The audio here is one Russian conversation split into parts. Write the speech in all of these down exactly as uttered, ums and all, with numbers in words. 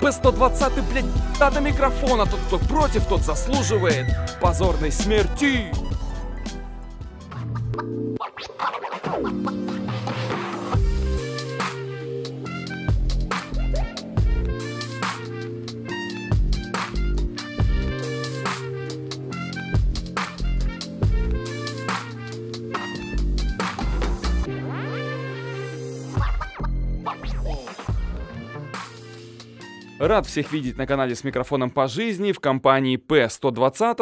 пэ сто двадцать, блядь, надо микрофона. Тот, кто против, тот заслуживает позорной смерти. Рад всех видеть на канале с микрофоном по жизни в компании пэ сто двадцать.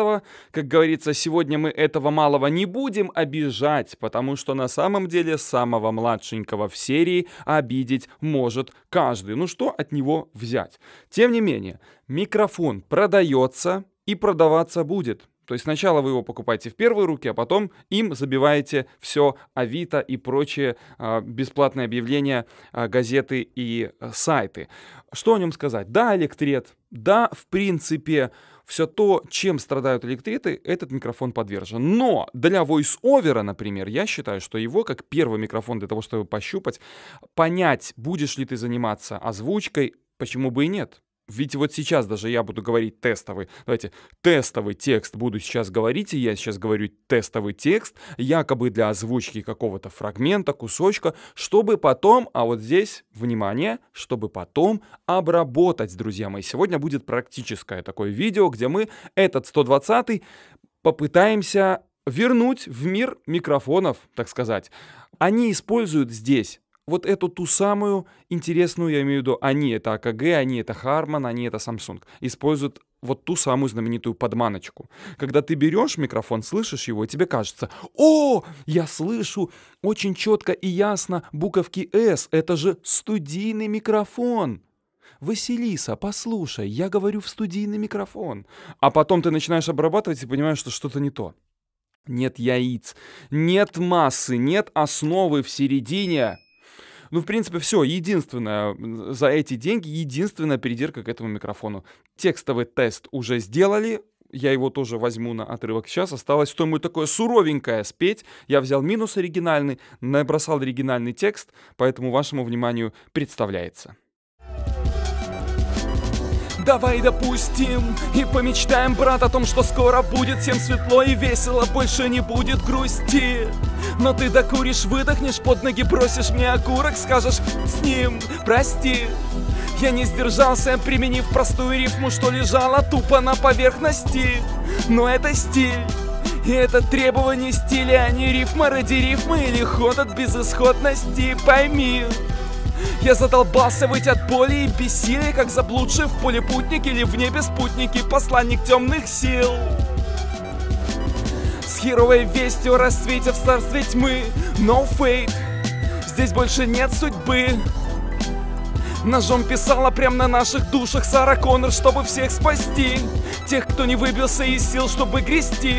Как говорится, сегодня мы этого малого не будем обижать, потому что на самом деле самого младшенького в серии обидеть может каждый. Ну что от него взять? Тем не менее, микрофон продается и продаваться будет. То есть сначала вы его покупаете в первые руки, а потом им забиваете все Авито и прочие э, бесплатные объявления, э, газеты и э, сайты. Что о нем сказать? Да, электрет. Да, в принципе, все то, чем страдают электреты, этот микрофон подвержен. Но для войс-овера, например, я считаю, что его, как первый микрофон для того, чтобы пощупать, понять, будешь ли ты заниматься озвучкой, почему бы и нет. Ведь вот сейчас даже я буду говорить тестовый, давайте, тестовый текст буду сейчас говорить, и я сейчас говорю тестовый текст, якобы для озвучки какого-то фрагмента, кусочка, чтобы потом, а вот здесь, внимание, чтобы потом обработать, друзья мои. Сегодня будет практическое такое видео, где мы этот сто двадцатый попытаемся вернуть в мир микрофонов, так сказать. Они используют здесь вот эту ту самую интересную, я имею в виду, они это эй ка гэ, они это Harman, они это Samsung, используют вот ту самую знаменитую подманочку. Когда ты берешь микрофон, слышишь его, и тебе кажется: «О, я слышу очень четко и ясно буковки S, это же студийный микрофон! Василиса, послушай, я говорю в студийный микрофон». А потом ты начинаешь обрабатывать и понимаешь, что что-то не то. Нет яиц, нет массы, нет основы в середине. Ну, в принципе, все. Единственное, за эти деньги, единственная придирка к этому микрофону. Текстовый тест уже сделали. Я его тоже возьму на отрывок сейчас. Осталось что-нибудь такое суровенькое спеть. Я взял минус оригинальный, набросал оригинальный текст, поэтому вашему вниманию представляется. Давай допустим и помечтаем, брат, о том, что скоро будет всем светло и весело, больше не будет грусти. Но ты докуришь, выдохнешь, под ноги бросишь мне окурок, скажешь с ним прости. Я не сдержался, применив простую рифму, что лежала тупо на поверхности. Но это стиль, и это требование стиля, а не рифма ради рифмы или ход от безысходности, пойми. Я задолбался выть от боли и бессилия, как заблудший в поле путник или в небе спутники, посланник темных сил. С херовой вестью о рассвете в царстве тьмы, no fate, здесь больше нет судьбы. Ножом писала прям на наших душах Сара Коннор, чтобы всех спасти, тех, кто не выбился из сил, чтобы грести,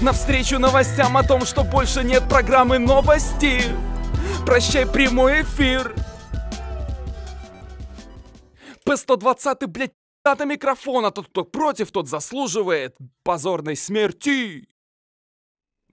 навстречу новостям о том, что больше нет программы новости. Прощай прямой эфир. пэ сто двадцать, блядь, дата микрофона. Тот, кто против, тот заслуживает позорной смерти.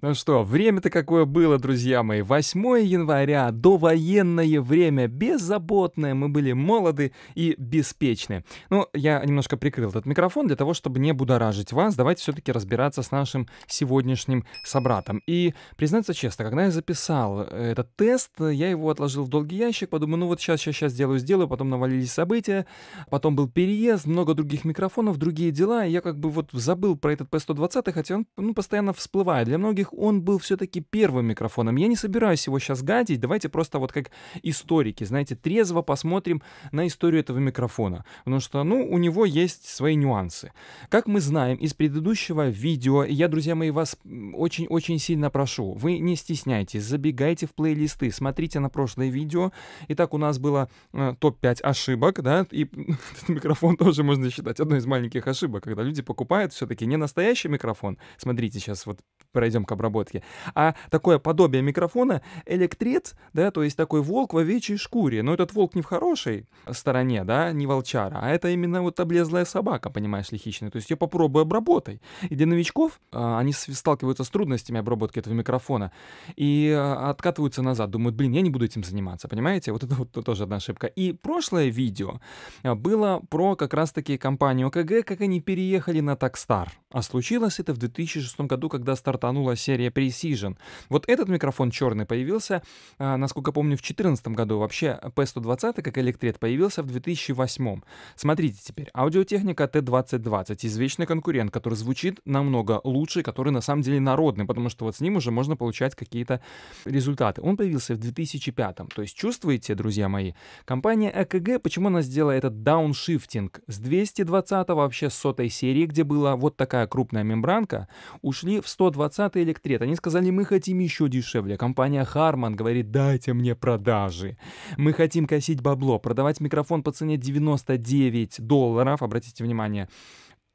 Ну что, время-то какое было, друзья мои. восьмое января, довоенное время, беззаботное. Мы были молоды и беспечны. Ну, я немножко прикрыл этот микрофон для того, чтобы не будоражить вас. Давайте все-таки разбираться с нашим сегодняшним собратом. И, признаться честно, когда я записал этот тест, я его отложил в долгий ящик, подумал, ну вот сейчас, сейчас, сейчас сделаю, сделаю. Потом навалились события, потом был переезд, много других микрофонов, другие дела. И я как бы вот забыл про этот пэ сто двадцать, хотя он, ну, постоянно всплывает. Для многих он был все-таки первым микрофоном. Я не собираюсь его сейчас гадить. Давайте просто вот как историки, знаете, трезво посмотрим на историю этого микрофона. Потому что, ну, у него есть свои нюансы. Как мы знаем из предыдущего видео, я, друзья мои, вас очень-очень сильно прошу, вы не стесняйтесь, забегайте в плейлисты, смотрите на прошлое видео. Итак, у нас было э, топ пять ошибок, да, и этот микрофон тоже можно считать одной из маленьких ошибок, когда люди покупают все-таки не настоящий микрофон. Смотрите сейчас вот пройдем к обработке, а такое подобие микрофона электрец, да, то есть такой волк в овечьей шкуре. Но этот волк не в хорошей стороне, да, не волчара, а это именно вот облезлая собака, понимаешь ли, хищная. То есть ее попробуй обработай. И для новичков а, они сталкиваются с трудностями обработки этого микрофона и а, откатываются назад, думают, блин, я не буду этим заниматься, понимаете? Вот это вот тоже одна ошибка. И прошлое видео было про как раз-таки компанию АКГ, как они переехали на Takstar. А случилось это в две тысячи шестом году, когда стартанула серия Precision. Вот этот микрофон черный появился, а, насколько помню, в две тысячи четырнадцатом году. Вообще пэ сто двадцать как электрет появился в две тысячи восьмом. Смотрите теперь. Аудиотехника тэ двадцать двадцать. Извечный конкурент, который звучит намного лучше, который на самом деле народный, потому что вот с ним уже можно получать какие-то результаты. Он появился в две тысячи пятом. То есть чувствуете, друзья мои, компания АКГ, почему она сделала этот дауншифтинг с двести двадцатого, вообще с сотой серии, где была вот такая крупная мембранка, ушли в сто двадцатый электрет. Они сказали, мы хотим еще дешевле. Компания Harman говорит, дайте мне продажи. Мы хотим косить бабло, продавать микрофон по цене девяносто девять долларов. Обратите внимание,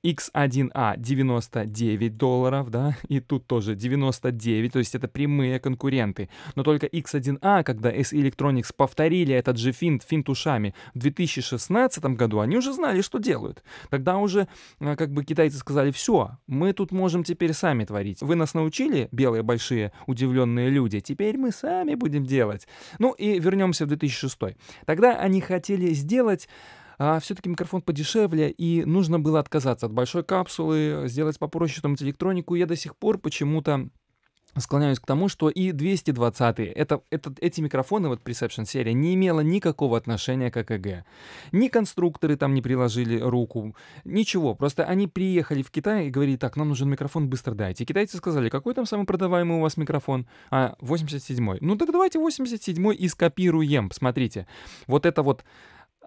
икс один а девяносто девять долларов, да, и тут тоже девяносто девять, то есть это прямые конкуренты. Но только икс один а, когда эс и Electronics повторили этот же финт, финт ушами в две тысячи шестнадцатом году, они уже знали, что делают. Тогда уже, как бы, китайцы сказали, все, мы тут можем теперь сами творить. Вы нас научили, белые большие удивленные люди, теперь мы сами будем делать. Ну и вернемся в две тысячи шестом. Тогда они хотели сделать... А все-таки микрофон подешевле, и нужно было отказаться от большой капсулы, сделать попроще там электронику. Я до сих пор почему-то склоняюсь к тому, что и двести двадцатые, это, это, эти микрофоны, вот Perception серия, не имела никакого отношения к АКГ. Ни конструкторы там не приложили руку, ничего. Просто они приехали в Китай и говорили, так, нам нужен микрофон, быстро дайте. И китайцы сказали, какой там самый продаваемый у вас микрофон? А, восемьдесят седьмой. Ну так давайте восемьдесят седьмой и скопируем. Посмотрите, вот это вот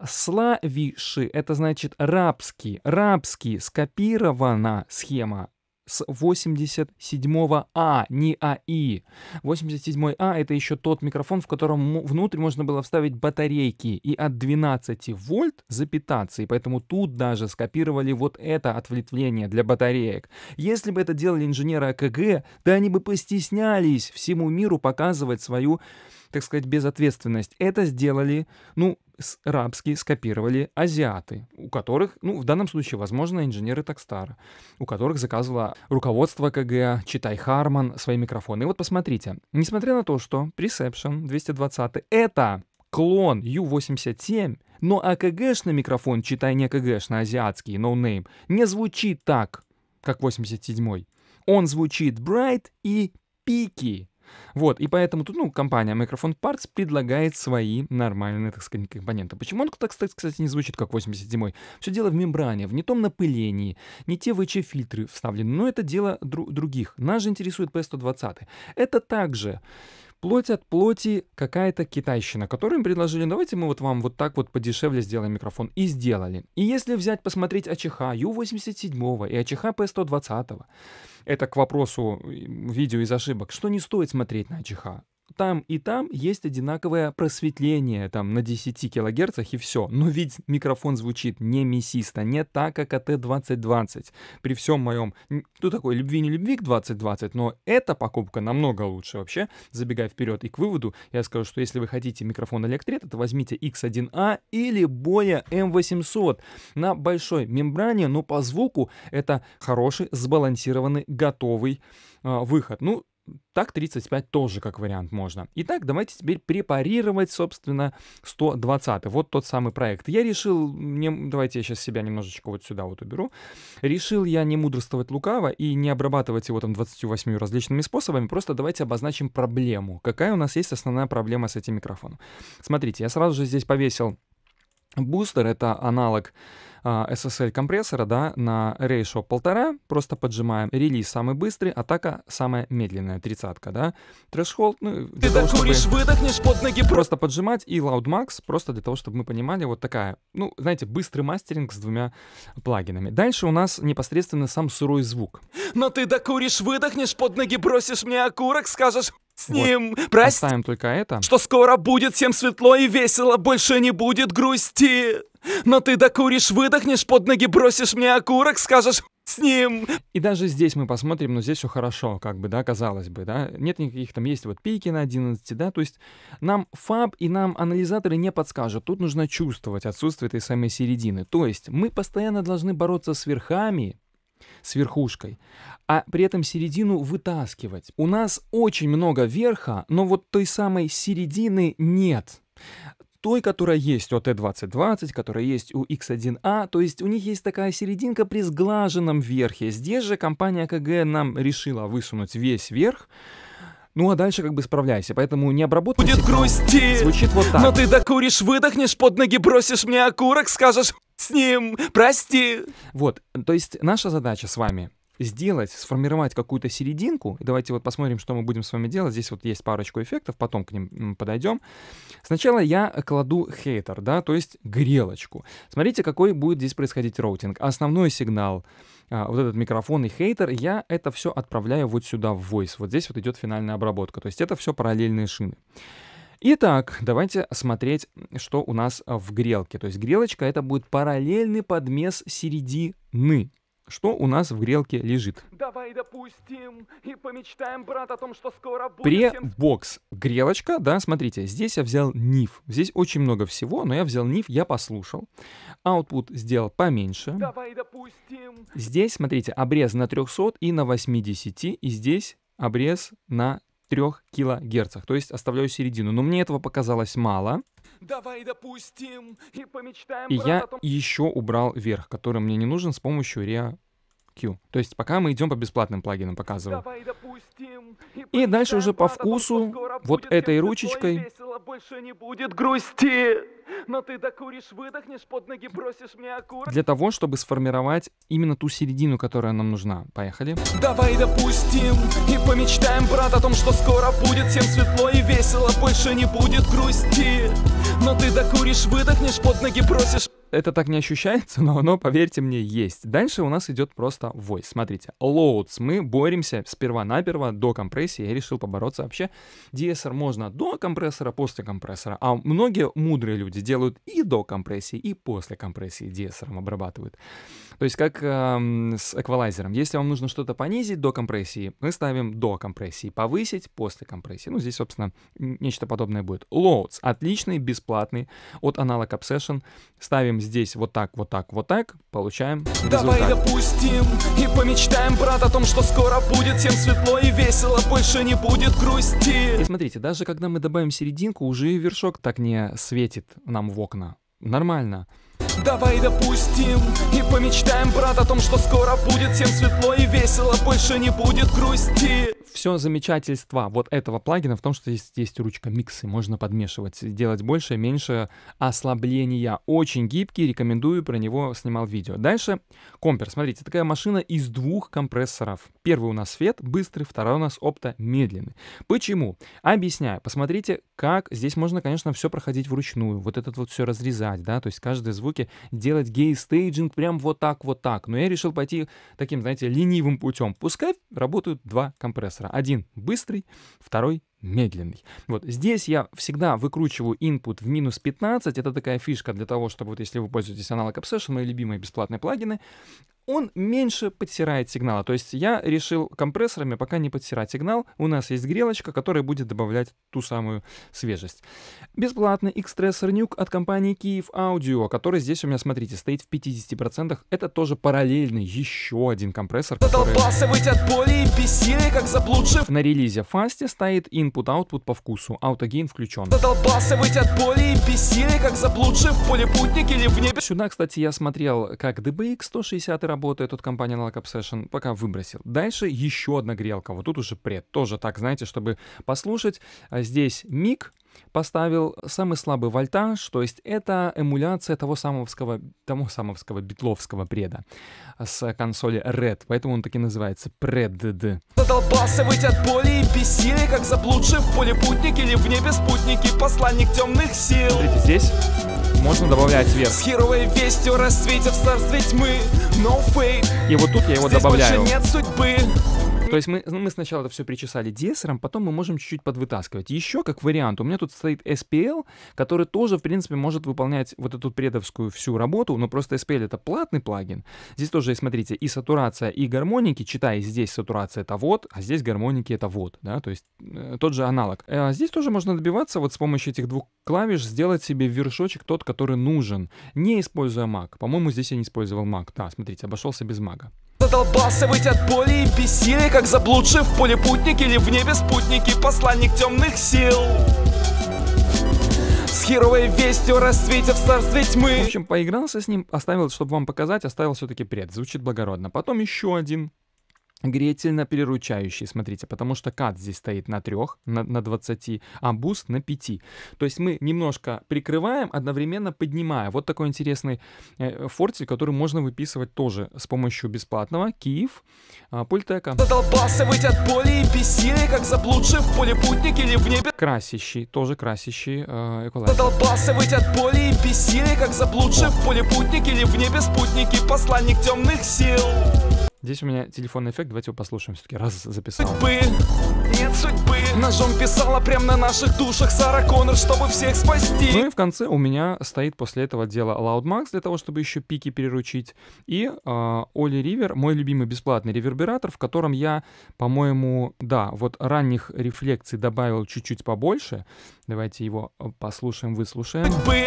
славиши, это значит рабский, рабский, скопирована схема с восемьдесят седьмого А, не АИ. восемьдесят седьмой А это еще тот микрофон, в котором внутрь можно было вставить батарейки и от двенадцати вольт запитаться, и поэтому тут даже скопировали вот это ответвление для батареек. Если бы это делали инженеры АКГ, да они бы постеснялись всему миру показывать свою, так сказать, безответственность. Это сделали, ну, рабские скопировали азиаты, у которых, ну, в данном случае, возможно, инженеры Takstar, у которых заказывало руководство КГ, читай Harman, свои микрофоны. И вот посмотрите, несмотря на то, что Perception двести двадцать это клон ю восемьдесят семь, но АКГшный микрофон, читай не АКГшный, азиатский, ноунейм, не звучит так, как восемьдесят седьмой. Он звучит bright и пики. Вот, и поэтому тут, ну, компания Microphone Parts предлагает свои нормальные, так сказать, компоненты. Почему он, так сказать, кстати, не звучит как восемьдесят седьмой? Все дело в мембране, в не том напылении, не те вэ че-фильтры вставлены, но это дело дру других. Нас же интересует пэ сто двадцать. Это также плоть от плоти какая-то китайщина, которую им предложили, давайте мы вот вам вот так вот подешевле сделаем микрофон. И сделали. И если взять, посмотреть АЧХ ю восемьдесят семь и АЧХ пэ сто двадцать, это к вопросу видео из ошибок, что не стоит смотреть на АЧХ. Там и там есть одинаковое просветление, там на десяти килогерцах и все. Но ведь микрофон звучит не мясисто, не так, как а тэ двадцать двадцать. При всем моем, ну, такой любви не любви к двадцать двадцать, но эта покупка намного лучше вообще. Забегая вперед и к выводу, я скажу, что если вы хотите микрофон электрет, то возьмите икс один а или Boya эм восемьсот на большой мембране, но по звуку это хороший, сбалансированный, готовый э, выход. Ну, тэ а ка тридцать пять тоже как вариант можно. Итак, давайте теперь препарировать, собственно, сто двадцатый. Вот тот самый проект. Я решил... Не... Давайте я сейчас себя немножечко вот сюда вот уберу. Решил я не мудрствовать лукаво и не обрабатывать его там двадцатью восьмью различными способами. Просто давайте обозначим проблему. Какая у нас есть основная проблема с этим микрофоном? Смотрите, я сразу же здесь повесил бустер. Это аналог эс эс эль компрессора, да, на рейшо полтора, просто поджимаем. Релиз самый быстрый, атака самая медленная, тридцатка, да. Трэшхолд, ну, для того, куришь, чтобы просто поджимать, и лаудмакс, просто для того, чтобы мы понимали, вот такая, ну, знаете, быстрый мастеринг с двумя плагинами. Дальше у нас непосредственно сам сырой звук. Но ты докуришь, выдохнешь, под ноги бросишь мне окурок, скажешь... С ним, вот. Прости, оставим только это. Что скоро будет всем светло и весело, больше не будет грусти. Но ты докуришь, выдохнешь, под ноги бросишь мне окурок, скажешь... с ним. И даже здесь мы посмотрим, но здесь все хорошо, как бы, да, казалось бы, да. Нет никаких, там есть вот пики на одиннадцати, да, то есть нам фаб и нам анализаторы не подскажут. Тут нужно чувствовать отсутствие этой самой середины. То есть мы постоянно должны бороться с верхами, с верхушкой, а при этом середину вытаскивать. У нас очень много верха, но вот той самой середины нет. Той, которая есть у тэ двадцать двадцать, которая есть у икс один а, то есть у них есть такая серединка при сглаженном верхе. Здесь же компания эй кей джи нам решила высунуть весь верх. Ну а дальше как бы справляйся, поэтому не обработай. Будет грусти, звучит вот так. Но ты докуришь, выдохнешь, под ноги бросишь мне окурок, скажешь с ним, прости. Вот, то есть наша задача с вами сделать, сформировать какую-то серединку. Давайте вот посмотрим, что мы будем с вами делать. Здесь вот есть парочку эффектов, потом к ним подойдем. Сначала я кладу хейтер, да, то есть грелочку. Смотрите, какой будет здесь происходить роутинг. Основной сигнал, вот этот микрофон и хейтер, я это все отправляю вот сюда в войс. Вот здесь вот идет финальная обработка. То есть это все параллельные шины. Итак, давайте смотреть, что у нас в грелке. То есть грелочка — это будет параллельный подмес середины. Что у нас в грелке лежит? Давай допустим и помечтаем, брат, о том, что скоро будет. Пребокс. Грелочка, да, смотрите, здесь я взял ниф. Здесь очень много всего, но я взял ниф, я послушал. Аутпут сделал поменьше. Давай допустим. Здесь, смотрите, обрез на трёхсот и на восьмидесяти, и здесь обрез на трёх килогерцах, то есть оставляю середину. Но мне этого показалось мало. Давай допустим и помечтаем, и брат, я о том... еще убрал верх, который мне не нужен, с помощью Rea Q. То есть пока мы идем по бесплатным плагинам, показываю. Давай допустим, и, и дальше уже по вкусу, том, вот этой ручечкой. Весело, больше не будет грусти. Но ты докуришь, выдохнешь, под ноги бросишь мне окурок. Для того, чтобы сформировать именно ту середину, которая нам нужна. Поехали. Давай допустим и помечтаем, брат, о том, что скоро будет всем светло и весело, больше не будет грусти. Но ты докуришь, выдохнешь, под ноги бросишь. Это так не ощущается, но оно, поверьте мне, есть. Дальше у нас идет просто войс. Смотрите, лоудс. Мы боремся сперва-наперво до компрессии. Я решил побороться вообще. ди эс эр можно до компрессора, после компрессора. А многие мудрые люди делают и до компрессии, и после компрессии ди эс эр обрабатывают. То есть как э, с эквалайзером. Если вам нужно что-то понизить до компрессии, мы ставим до компрессии. Повысить после компрессии. Ну, здесь, собственно, нечто подобное будет. Лоудс. Отличный, бесплатный. От Analog Obsession. Ставим здесь вот так, вот так, вот так, получаем результат. Давай допустим и помечтаем, брат, о том, что скоро будет всем светло и весело, больше не будет грусти. И смотрите, даже когда мы добавим серединку, уже вершок так не светит нам в окна. Нормально. Давай допустим и помечтаем, брат, о том, что скоро будет всем светло и весело, больше не будет грусти. Все замечательство вот этого плагина в том, что здесь есть ручка миксы, можно подмешивать, делать больше, меньше ослабления. Очень гибкий, рекомендую, про него снимал видео. Дальше компер, смотрите, такая машина из двух компрессоров. Первый у нас свет, быстрый, второй у нас опто, медленный. Почему? Объясняю, посмотрите, как здесь можно, конечно, все проходить вручную, вот этот вот все разрезать, да, то есть каждый звук делать гей-стейджинг прям вот так, вот так. Но я решил пойти таким, знаете, ленивым путем. Пускай работают два компрессора. Один быстрый, второй медленный. Вот здесь я всегда выкручиваю input в минус пятнадцать. Это такая фишка для того, чтобы вот если вы пользуетесь Analog Obsession, мои любимые бесплатные плагины, он меньше подтирает сигнала. То есть я решил компрессорами пока не подтирать сигнал. У нас есть грелочка, которая будет добавлять ту самую свежесть. Бесплатный экстрессор Nuke от компании Kiive Audio, который здесь у меня, смотрите, стоит в пятидесяти процентах. Это тоже параллельный еще один компрессор, который... На релизе Fast стоит input-output по вкусу. Autogain включен. Сюда, кстати, я смотрел, как ди би икс сто шестьдесят работает от компании Analog Obsession, пока выбросил. Дальше еще одна грелка. Вот тут уже пред. Тоже так, знаете, чтобы послушать. Здесь миг. Поставил самый слабый вольтаж, то есть это эмуляция того самовского, того самовского битловского преда с консоли Red, поэтому он таки называется Пред. Задолбался выть от боли и бессилия, как заблудший в поле путник или в небе спутники, посланник темных сил. Смотрите, здесь можно добавлять вверх. С херовой вестью рассвете в царстве тьмы, no fate. И вот тут я его здесь добавляю. Больше нет судьбы. То есть мы, мы сначала это все причесали дессером, потом мы можем чуть-чуть подвытаскивать. Еще как вариант, у меня тут стоит эс пи эл, который тоже, в принципе, может выполнять вот эту предовскую всю работу, но просто эс пи эл — это платный плагин. Здесь тоже, смотрите, и сатурация, и гармоники, читай, здесь сатурация — это вот, а здесь гармоники — это вот, да, то есть э, тот же аналог. Э, здесь тоже можно добиваться вот с помощью этих двух клавиш, сделать себе вершочек тот, который нужен, не используя маг. По-моему, здесь я не использовал маг. Да, смотрите, обошелся без мага. Задолбался выйти от боли и бессилия, как заблудший в поле путник или в небе спутники, посланник темных сил. С херовой вестью расцвете в царстве тьмы. В общем, поигрался с ним, оставил, чтобы вам показать, оставил все-таки пред. Звучит благородно. Потом еще один гретельно-переручающий, смотрите, потому что кат здесь стоит на трех, на, на двадцати, а буст на пяти. То есть мы немножко прикрываем, одновременно поднимая. Вот такой интересный э, фортель, который можно выписывать тоже с помощью бесплатного Kiive э, Пультека. Задолбался выйти от боли и бессилия, как заблудший в поле путник или в небе. Красящий, тоже красящий э, эквалайзер. Задолбался выйти от боли и бессилия, как заблудший в поле путник или в небе спутники, посланник темных сил. Здесь у меня телефонный эффект, давайте его послушаем, все-таки раз записал. Судьбы, нет судьбы, ножом писала прям на наших душах Сара Коннор, чтобы всех спасти. Ну и в конце у меня стоит после этого дело LoudMax, для того, чтобы еще пики переручить. И Olli River, мой любимый бесплатный ревербератор, в котором я, по-моему, да, вот ранних рефлекций добавил чуть-чуть побольше. Давайте его послушаем, выслушаем. Судьбы,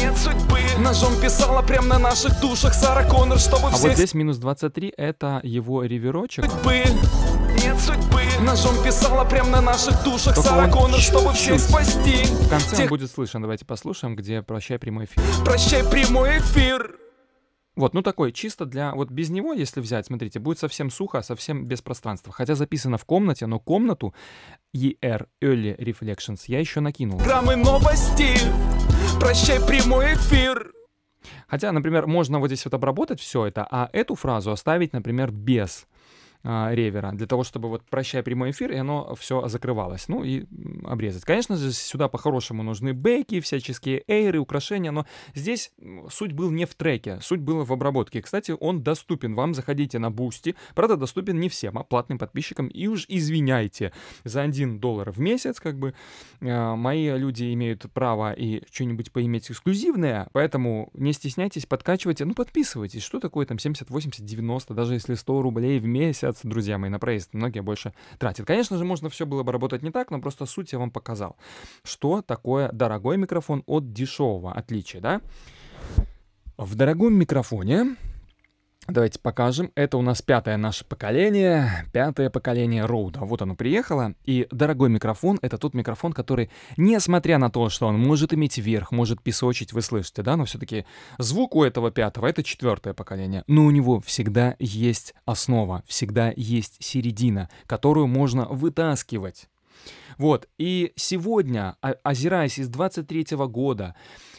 нет судьбы, ножом писала прям на наших душах Сара Коннор, чтобы всех... А вот здесь минус двадцать три, это его реверочек. Судьбы, нет судьбы, ножом писала прям на наших душах Сара Коннор, чтобы всех спасти. В конце Тех... он будет слышен, давайте послушаем, где «Прощай, прямой эфир». Прощай, прямой эфир. Вот, ну такой, чисто для, вот без него, если взять, смотрите, будет совсем сухо, совсем без пространства. Хотя записано в комнате, но комнату и эр, Early Reflections, я еще накинул. Программы новости, прощай, прямой эфир. Хотя, например, можно вот здесь вот обработать все это, а эту фразу оставить, например, без э, ревера, для того, чтобы вот «прощай, прямой эфир», и оно все закрывалось, ну и обрезать. Конечно же, сюда по-хорошему нужны бэки, всяческие эйры, украшения, но здесь суть был не в треке, суть была в обработке. Кстати, он доступен вам, заходите на Boosty, правда, доступен не всем, а платным подписчикам, и уж извиняйте, за один доллар в месяц, как бы, э, мои люди имеют право и что-нибудь поиметь эксклюзивное, поэтому не стесняйтесь, подкачивайте, ну подписывайтесь, что такое там семьдесят, восемьдесят, девяносто, даже если сто рублей в месяц, друзья мои, на проезд многие больше тратят. Конечно же, можно все было бы работать не так, но просто суть я вам показал, что такое дорогой микрофон от дешевого, отличие, да? В дорогом микрофоне, давайте покажем, это у нас пятое наше поколение, пятое поколение Rode, вот оно приехало, и дорогой микрофон — это тот микрофон, который, несмотря на то, что он может иметь верх, может песочить, вы слышите, да, но все-таки звук у этого пятого, это четвертое поколение, но у него всегда есть основа, всегда есть середина, которую можно вытаскивать. Вот, и сегодня, озираясь из двадцать третьего года,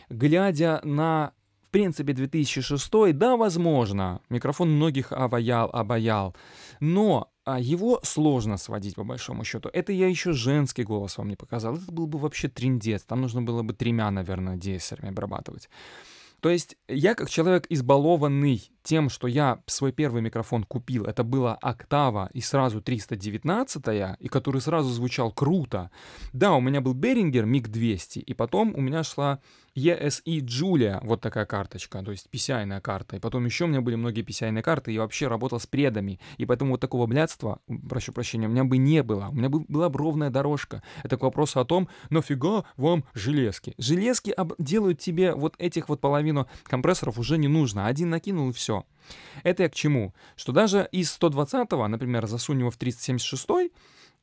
глядя на, в принципе, две тысячи шестой, да, возможно, микрофон многих оваял, обаял, но его сложно сводить, по большому счету. Это я еще женский голос вам не показал, это был бы вообще трындец, там нужно было бы тремя, наверное, дессерами обрабатывать. То есть я как человек избалованный тем, что я свой первый микрофон купил, это была октава и сразу триста девятнадцатая, и который сразу звучал круто. Да, у меня был Behringer миг двести, и потом у меня шла и эс и Juli, вот такая карточка, то есть пи си ай-ная карта, и потом еще у меня были многие пи си ай-ные карты, и вообще работал с предами, и поэтому вот такого блядства, прошу прощения, у меня бы не было, у меня бы была бы ровная дорожка. Это к вопросу о том, нафига вам железки? Железки делают тебе вот этих вот половин компрессоров уже не нужно. Один накинул и все. Это я к чему? Что даже из сто двадцатого, например, засунь его в триста семьдесят шестой,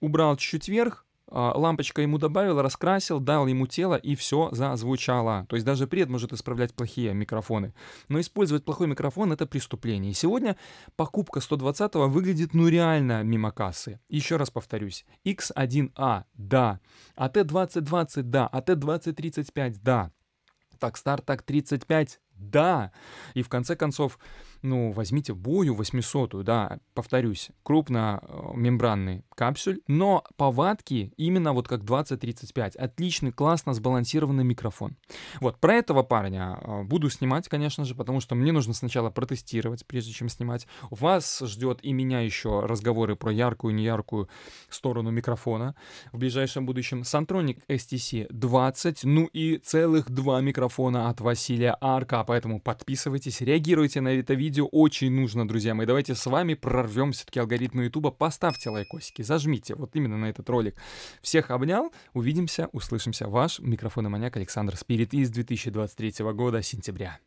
убрал чуть-чуть вверх, лампочка ему добавила, раскрасил, дал ему тело, и все зазвучало. То есть даже пред может исправлять плохие микрофоны. Но использовать плохой микрофон — это преступление. И сегодня покупка сто двадцатого выглядит ну реально мимо кассы. Еще раз повторюсь. икс один а, да. а тэ двадцать двадцать, да. а тэ двадцать тридцать пять, да. Takstar так тридцать пять, да. И в конце концов, ну, возьмите Бою восьмисотую, да, повторюсь, крупномембранный капсюль, но повадки именно вот как двадцать тридцать пять. Отличный, классно сбалансированный микрофон. Вот, про этого парня буду снимать, конечно же, потому что мне нужно сначала протестировать, прежде чем снимать. Вас ждет и меня еще разговоры про яркую, неяркую сторону микрофона в ближайшем будущем. Sontronics эс ти си двадцать, ну и целых два микрофона от Василия Арка, поэтому подписывайтесь, реагируйте на это видео, очень нужно, друзья мои. Давайте с вами прорвем все-таки алгоритмы Ютуба, поставьте лайкосики, зажмите вот именно на этот ролик. Всех обнял, увидимся, услышимся. Ваш микрофономаняк Александр Спирит из две тысячи двадцать третьего года, сентября.